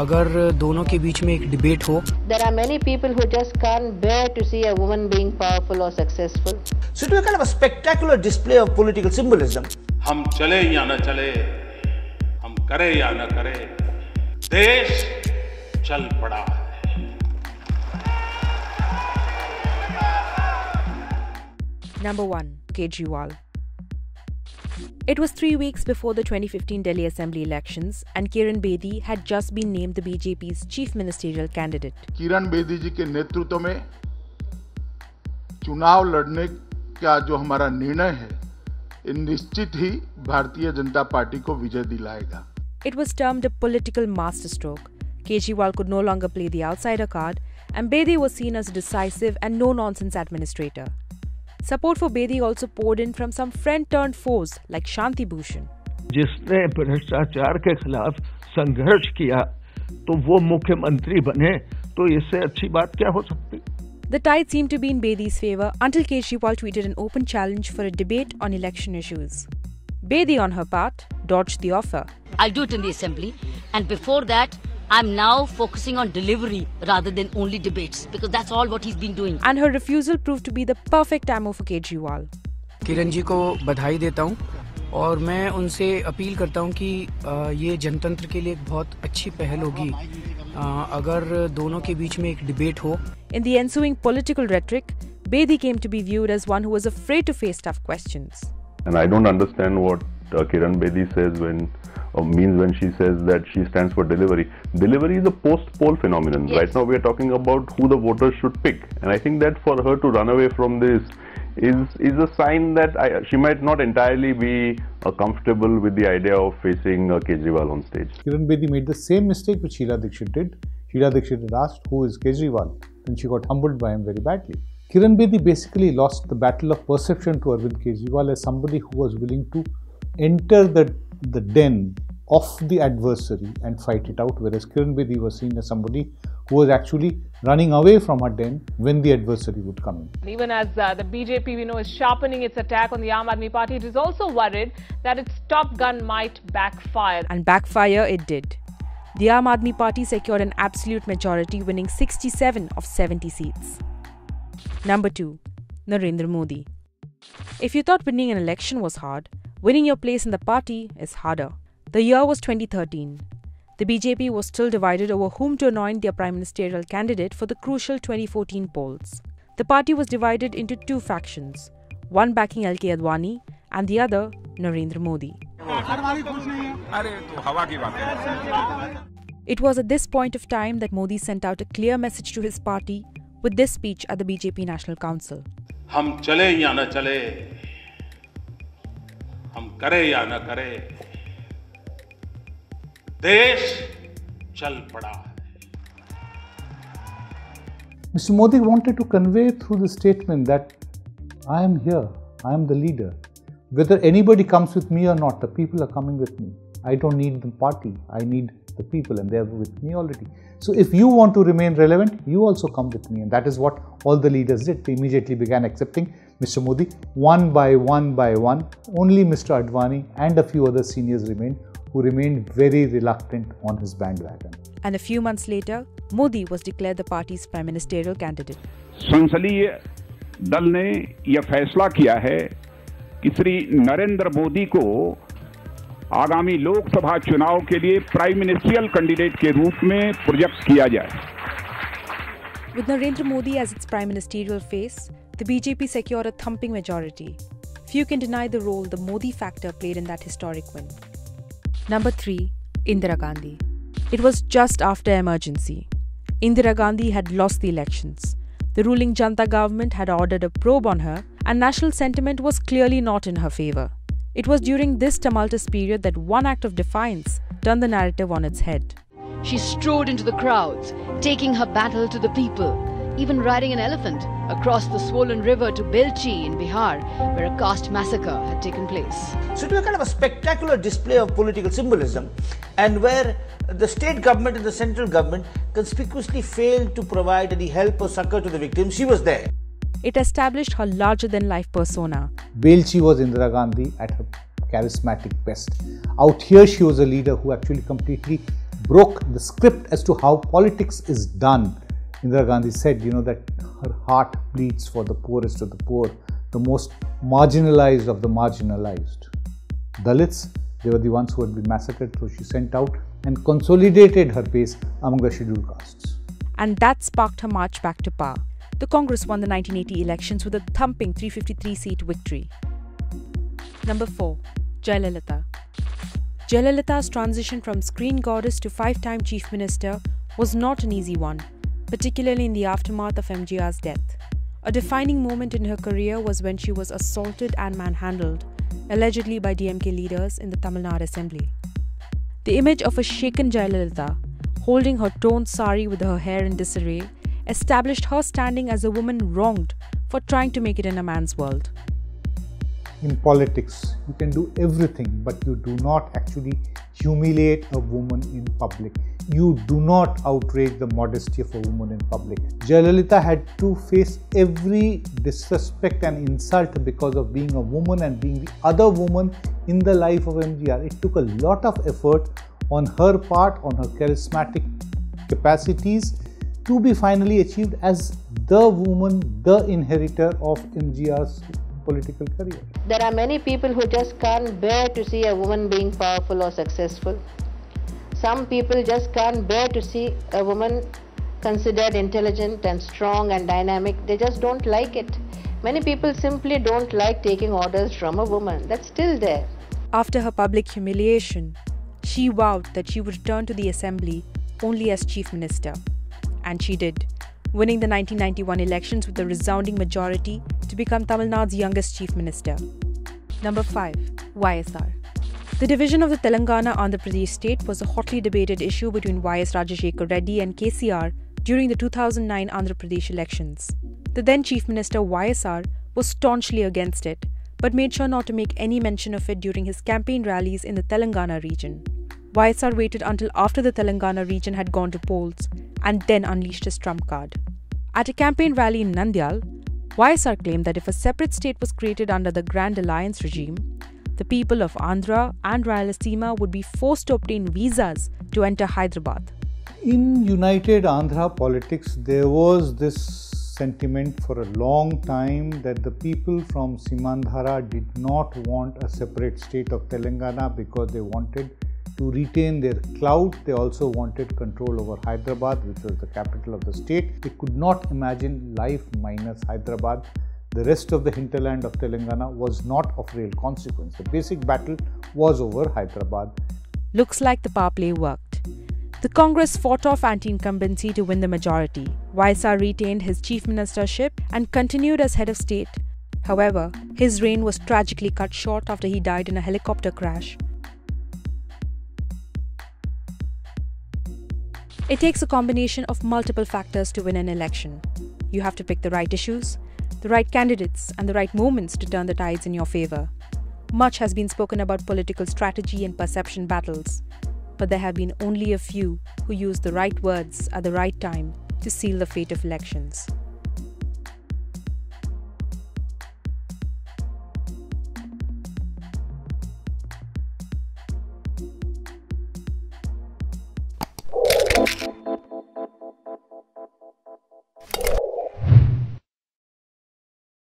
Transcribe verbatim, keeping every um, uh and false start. अगर दोनों के बीच में एक डिबेट हो। There are many people who just can't bear to see a woman being powerful or successful. So it was kind of a spectacular display of political symbolism. हम चले या न चले, हम करे या न करे, देश चल पड़ा है। Number one, Kejriwal. It was three weeks before the twenty fifteen Delhi Assembly elections and Kiran Bedi had just been named the B J P's chief ministerial candidate. Kiran Bedi ji के नेतृत्व में चुनाव लड़ने का जो हमारा निर्णय है, निश्चित ही भारतीय जनता पार्टी को विजय दिलाएगा. It was termed a political masterstroke. Kejriwal could no longer play the outsider card and Bedi was seen as a decisive and no-nonsense administrator. Support for Bedi also poured in from some friend-turned-foes like Shanti Bhushan. जिसने भ्रष्टाचार के खिलाफ संघर्ष किया, तो वो मुख्यमंत्री बने, तो इससे अच्छी बात क्या हो सकती? The tide seemed to be in Bedi's favour until Kejriwal tweeted an open challenge for a debate on election issues. Bedi, on her part, dodged the offer. I'll do it in the assembly, and before that, I'm now focusing on delivery rather than only debates because that's all what he's been doing. And her refusal proved to be the perfect ammo for Kejriwal. Kiran ji को बधाई देता हूँ और मैं उनसे appeal करता हूँ कि ये जनतंत्र के लिए एक बहुत अच्छी पहल होगी अगर दोनों के बीच में एक डिबेट हो. In the ensuing political rhetoric, Bedi came to be viewed as one who was afraid to face tough questions. And I don't understand what uh, Kiran Bedi says when. Or means when she says that she stands for delivery. Delivery is a post-poll phenomenon. Yes. Right now we are talking about who the voters should pick. And I think that for her to run away from this is is a sign that I, she might not entirely be uh, comfortable with the idea of facing uh, Kejriwal on stage. Kiran Bedi made the same mistake which Sheila Dikshit did. Sheila Dikshit had asked, who is Kejriwal? And she got humbled by him very badly. Kiran Bedi basically lost the battle of perception to Arvind Kejriwal as somebody who was willing to enter the the den of the adversary and fight it out, whereas Kiran Bedi was seen as somebody who was actually running away from her den when the adversary would come in. Even as uh, the B J P, we know, is sharpening its attack on the Aam Aadmi Party, it is also worried that its top gun might backfire. And backfire it did. The Aam Aadmi Party secured an absolute majority, winning sixty-seven of seventy seats. Number two, Narendra Modi. If you thought winning an election was hard, winning your place in the party is harder. The year was twenty thirteen. The B J P was still divided over whom to anoint their prime ministerial candidate for the crucial twenty fourteen polls. The party was divided into two factions, one backing L K Adwani and the other Narendra Modi. It was at this point of time that Modi sent out a clear message to his party with this speech at the B J P National Council. हम चले या न चले, हम करे या न करे, देश चल पड़ा है. Mister Modi wanted to convey through the statement that I am here, I am the leader. Whether anybody comes with me or not, the people are coming with me. I don't need the party, I need the people and they are with me already. So if you want to remain relevant, you also come with me, and that is what all the leaders did. They immediately began accepting Mister Modi one by one by one. Only Mister Advani and a few other seniors remained, who remained very reluctant on his bandwagon. And a few months later, Modi was declared the party's prime ministerial candidate. संसदीय दल ने यह फैसला किया है कि श्री नरेंद्र मोदी को आगामी लोकसभा चुनाव के लिए प्राइम मिनिस्ट्रियल कैंडिडेट के रूप में प्रोजेक्ट किया जाए. With Narendra Modi as its prime ministerial face, the B J P secured a thumping majority. Few can deny the role the Modi factor played in that historic win. Number three, Indira Gandhi. It was just after emergency. Indira Gandhi had lost the elections. The ruling Janta government had ordered a probe on her, and national sentiment was clearly not in her favour. It was during this tumultuous period that one act of defiance turned the narrative on its head. She strode into the crowds, taking her battle to the people, even riding an elephant across the swollen river to Belchi in Bihar, where a caste massacre had taken place. So it was kind of a spectacular display of political symbolism, and where the state government and the central government conspicuously failed to provide any help or succour to the victims. She was there. It established her larger-than-life persona. Belchi was Indira Gandhi at her charismatic best. Out here, she was a leader who actually completely broke the script as to how politics is done. Indira Gandhi said, you know, that her heart bleeds for the poorest of the poor, the most marginalized of the marginalized. Dalits, they were the ones who had been massacred, so she sent out and consolidated her base among the scheduled castes. And that sparked her march back to power. The Congress won the nineteen eighty elections with a thumping three fifty-three seat victory. Number four. Jayalalithaa. Jayalalitha's transition from screen goddess to five-time Chief Minister was not an easy one, particularly in the aftermath of M G R's death. A defining moment in her career was when she was assaulted and manhandled, allegedly by D M K leaders in the Tamil Nadu Assembly. The image of a shaken Jayalalithaa, holding her torn sari with her hair in disarray, established her standing as a woman wronged for trying to make it in a man's world. In politics, you can do everything, but you do not actually humiliate a woman in public. You do not outrage the modesty of a woman in public. Jayalalithaa had to face every disrespect and insult because of being a woman and being the other woman in the life of M G R. It took a lot of effort on her part, on her charismatic capacities, to be finally achieved as the woman, the inheritor of M G R's political career. There are many people who just can't bear to see a woman being powerful or successful. Some people just can't bear to see a woman considered intelligent and strong and dynamic. They just don't like it. Many people simply don't like taking orders from a woman. That's still there. After her public humiliation, she vowed that she would return to the assembly only as Chief Minister. And she did, winning the nineteen ninety-one elections with a resounding majority to become Tamil Nadu's youngest Chief Minister. Number five. Y S R. The division of the Telangana-Andhra Pradesh state was a hotly debated issue between Y S Rajashekara Reddy and K C R during the two thousand nine Andhra Pradesh elections. The then Chief Minister Y S R was staunchly against it, but made sure not to make any mention of it during his campaign rallies in the Telangana region. Y S R waited until after the Telangana region had gone to polls and then unleashed his trump card. At a campaign rally in Nandyal, Y S R claimed that if a separate state was created under the Grand Alliance regime, the people of Andhra and Rayalaseema would be forced to obtain visas to enter Hyderabad. In United Andhra politics, there was this sentiment for a long time that the people from Simandhara did not want a separate state of Telangana because they wanted to retain their clout. They also wanted control over Hyderabad, which was the capital of the state. They could not imagine life minus Hyderabad. The rest of the hinterland of Telangana was not of real consequence. The basic battle was over Hyderabad. Looks like the power play worked. The Congress fought off anti-incumbency to win the majority. Y S R retained his chief ministership and continued as head of state. However, his reign was tragically cut short after he died in a helicopter crash. It takes a combination of multiple factors to win an election. You have to pick the right issues, the right candidates, and the right moments to turn the tides in your favor. Much has been spoken about political strategy and perception battles, but there have been only a few who use the right words at the right time to seal the fate of elections. you